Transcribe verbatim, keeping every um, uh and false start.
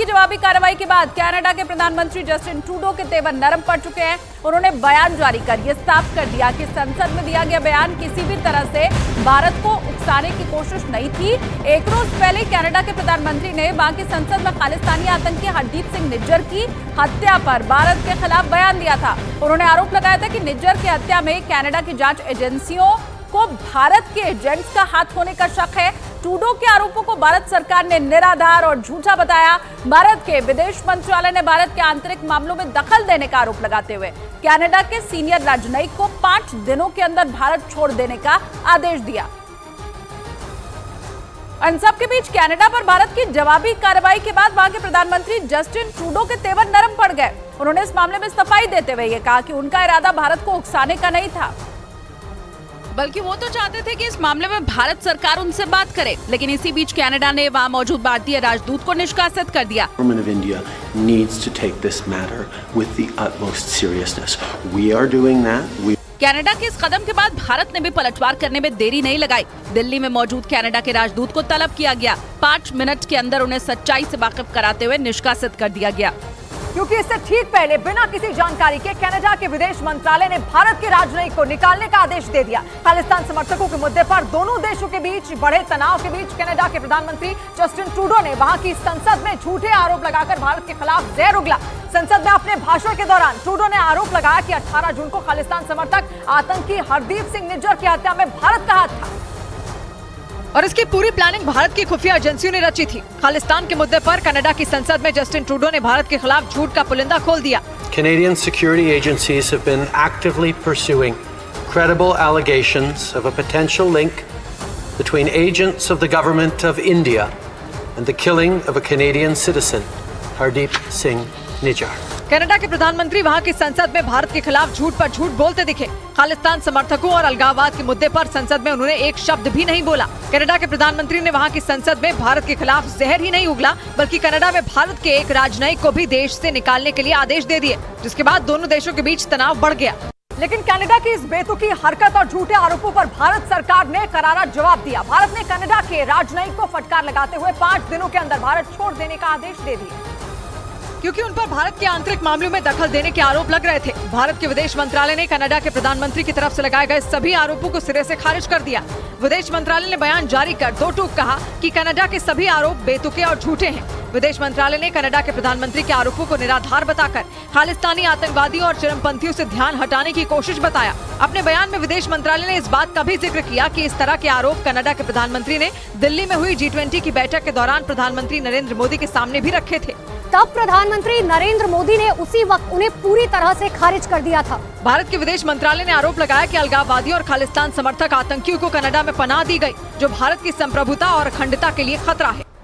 की जवाबी कार्रवाई के बाद कनाडा के प्रधानमंत्री जस्टिन ट्रूडो के तेवर नरम पड़ चुके हैं। उन्होंने बयान जारी कर ये साफ कर दिया कि संसद में दिया गया बयान किसी भी तरह से भारत को उकसाने की कोशिश नहीं थी। एक रोज पहले कनाडा के प्रधानमंत्री ने वहां की संसद में खालिस्तानी आतंकी हरदीप सिंह निज्जर की हत्या पर भारत के खिलाफ बयान दिया था। उन्होंने आरोप लगाया था कि निज्जर की हत्या में कनाडा की जांच एजेंसियों को भारत के एजेंट्स का हाथ होने का शक है। ट्रूडो के आरोपों को भारत सरकार ने निराधार और झूठा बताया। भारत के विदेश मंत्रालय ने भारत के आंतरिक मामलों में दखल देने का आरोप लगाते हुए कनाडा के सीनियर राजनयिक को पांच दिनों के अंदर भारत छोड़ देने का आदेश दिया। इन सबके बीच कनाडा पर भारत की जवाबी कार्रवाई के बाद वहां के प्रधानमंत्री जस्टिन ट्रूडो के तेवर नरम पड़ गए। उन्होंने इस मामले में सफाई देते हुए यह कहा कि उनका इरादा भारत को उकसाने का नहीं था, बल्कि वो तो चाहते थे कि इस मामले में भारत सरकार उनसे बात करे। लेकिन इसी बीच कनाडा ने वहां मौजूद भारतीय राजदूत को निष्कासित कर दिया। Government of India needs to take this matter with the utmost seriousness. We are doing that. Canada के इस कदम के बाद भारत ने भी पलटवार करने में देरी नहीं लगाई। दिल्ली में मौजूद कनाडा के राजदूत को तलब किया गया। पाँच मिनट के अंदर उन्हें सच्चाई से वाकिफ कराते हुए निष्कासित कर दिया गया, क्योंकि इससे ठीक पहले बिना किसी जानकारी के कनाडा के विदेश मंत्रालय ने भारत के राजनयिक को निकालने का आदेश दे दिया। खालिस्तान समर्थकों के मुद्दे पर दोनों देशों के बीच बढ़े तनाव के बीच कनाडा के प्रधानमंत्री जस्टिन ट्रूडो ने वहां की संसद में झूठे आरोप लगाकर भारत के खिलाफ जहर उगला। संसद में अपने भाषण के दौरान ट्रूडो ने आरोप लगाया कि अठारह जून को खालिस्तान समर्थक आतंकी हरदीप सिंह निज्जर की हत्या में भारत का हाथ था और इसकी पूरी प्लानिंग भारत की खुफिया एजेंसियों ने रची थी। खालिस्तान के मुद्दे पर कनाडा की संसद में जस्टिन ट्रूडो ने भारत के खिलाफ झूठ का पुलिंदा खोल दिया। Canadian security agencies have been actively pursuing credible allegations of a potential link between agents of the government of India and the killing of a Canadian citizen Hardeep Singh Nijjar. Canada के प्रधानमंत्री वहां की संसद में भारत के खिलाफ झूठ पर झूठ बोलते दिखे। खालिस्तान समर्थकों और अलगाववाद के मुद्दे पर संसद में उन्होंने एक शब्द भी नहीं बोला। कनाडा के प्रधानमंत्री ने वहां की संसद में भारत के खिलाफ जहर ही नहीं उगला, बल्कि कनाडा में भारत के एक राजनयिक को भी देश से निकालने के लिए आदेश दे दिए, जिसके बाद दोनों देशों के बीच तनाव बढ़ गया। लेकिन कनाडा की इस बेतुकी हरकत और झूठे आरोपों पर भारत सरकार ने करारा जवाब दिया। भारत ने कनाडा के राजनयिक को फटकार लगाते हुए पाँच दिनों के अंदर भारत छोड़ देने का आदेश दे दिया, क्योंकि उन पर भारत के आंतरिक मामलों में दखल देने के आरोप लग रहे थे। भारत के विदेश मंत्रालय ने कनाडा के प्रधानमंत्री की तरफ से लगाए गए सभी आरोपों को सिरे से खारिज कर दिया। विदेश मंत्रालय ने बयान जारी कर दो टूक कहा कि कनाडा के सभी आरोप बेतुके और झूठे हैं। विदेश मंत्रालय ने कनाडा के प्रधानमंत्री के आरोपों को निराधार बताकर खालिस्तानी आतंकवादियों और चरमपंथियों से ध्यान हटाने की कोशिश बताया। अपने बयान में विदेश मंत्रालय ने इस बात का भी जिक्र किया कि इस तरह के आरोप कनाडा के प्रधानमंत्री ने दिल्ली में हुई जी ट्वेंटी की बैठक के दौरान प्रधानमंत्री नरेंद्र मोदी के सामने भी रखे थे। तब प्रधानमंत्री नरेंद्र मोदी ने उसी वक्त उन्हें पूरी तरह से खारिज कर दिया था। भारत के विदेश मंत्रालय ने आरोप लगाया कि अलगाववादियों और खालिस्तान समर्थक आतंकियों को कनाडा में पनाह दी गई, जो भारत की संप्रभुता और अखंडता के लिए खतरा है।